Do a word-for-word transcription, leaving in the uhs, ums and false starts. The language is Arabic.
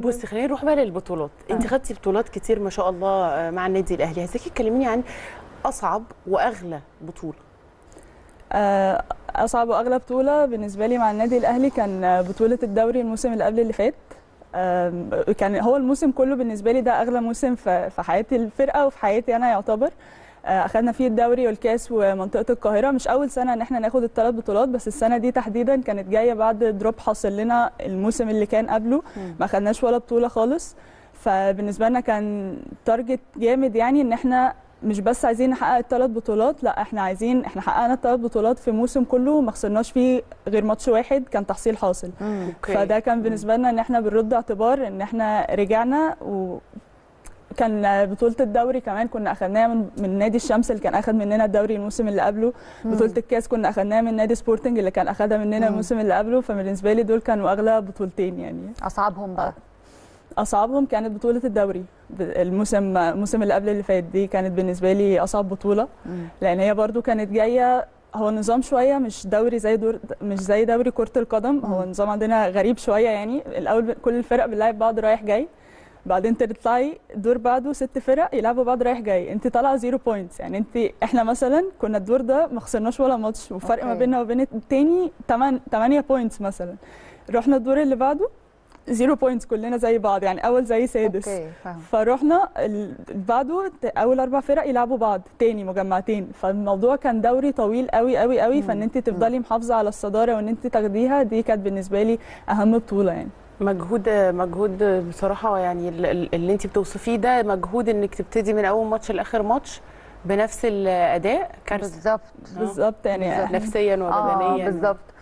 بصي خلينا نروح بقى للبطولات، انت خدتي بطولات كتير ما شاء الله مع النادي الاهلي، عايزاكي تكلميني عن اصعب واغلى بطوله. اصعب واغلى بطوله بالنسبه لي مع النادي الاهلي كان بطوله الدوري الموسم اللي قبل اللي فات. كان هو الموسم كله بالنسبه لي ده اغلى موسم في حياه الفرقه وفي حياتي انا يعتبر. اخذنا فيه الدوري والكاس ومنطقه القاهره، مش اول سنه ان احنا ناخد الثلاث بطولات، بس السنه دي تحديدا كانت جايه بعد دروب حاصل لنا الموسم اللي كان قبله، ما اخذناش ولا بطوله خالص. فبالنسبه لنا كان تارجت جامد، يعني ان احنا مش بس عايزين نحقق الثلاث بطولات، لا احنا عايزين احنا حققنا الثلاث بطولات في موسم كله ما خسرناش فيه غير ماتش واحد كان تحصيل حاصل. فده كان بالنسبه لنا ان احنا بنرد اعتبار ان احنا رجعنا. و كان بطولة الدوري كمان كنا أخذناها من من نادي الشمس اللي كان أخذ مننا الدوري الموسم اللي قبله، مم. بطولة الكاس كنا أخذناها من نادي سبورتنج اللي كان أخذها مننا مم. الموسم اللي قبله. فبالنسبة لي دول كانوا أغلى بطولتين. يعني أصعبهم بقى أصعبهم كانت بطولة الدوري الموسم الموسم اللي قبل اللي فات، دي كانت بالنسبة لي أصعب بطولة، مم. لأن هي برضو كانت جاية، هو نظام شويه مش دوري زي دور مش زي دوري كرة القدم، هو نظام عندنا غريب شوية. يعني الأول كل الفرق بنلعب بعض رايح جاي، بعدين تطلعي دور بعده ست فرق يلعبوا بعض رايح جاي، انت طالعه زيرو بوينتس. يعني انت احنا مثلا كنا الدور ده ما خسرناش ولا ماتش، والفرق ما بيننا وبين التاني ثمانية بوينتس مثلا. رحنا الدور اللي بعده زيرو بوينتس، كلنا زي بعض، يعني اول زي سادس. اوكي فاهم. فروحنا بعده اول اربع فرق يلعبوا بعض تاني مجمعتين. فالموضوع كان دوري طويل قوي قوي قوي، فان انت تفضلي محافظه على الصداره وان انت تاخديها، دي كانت بالنسبه لي اهم بطوله. يعني مجهود مجهود بصراحه، يعني اللي انت بتوصفيه ده مجهود، انك تبتدي من اول ماتش لاخر ماتش بنفس الاداء. كارثه بالظبط بالظبط، يعني نفسيا وبدنيا. اه بالظبط.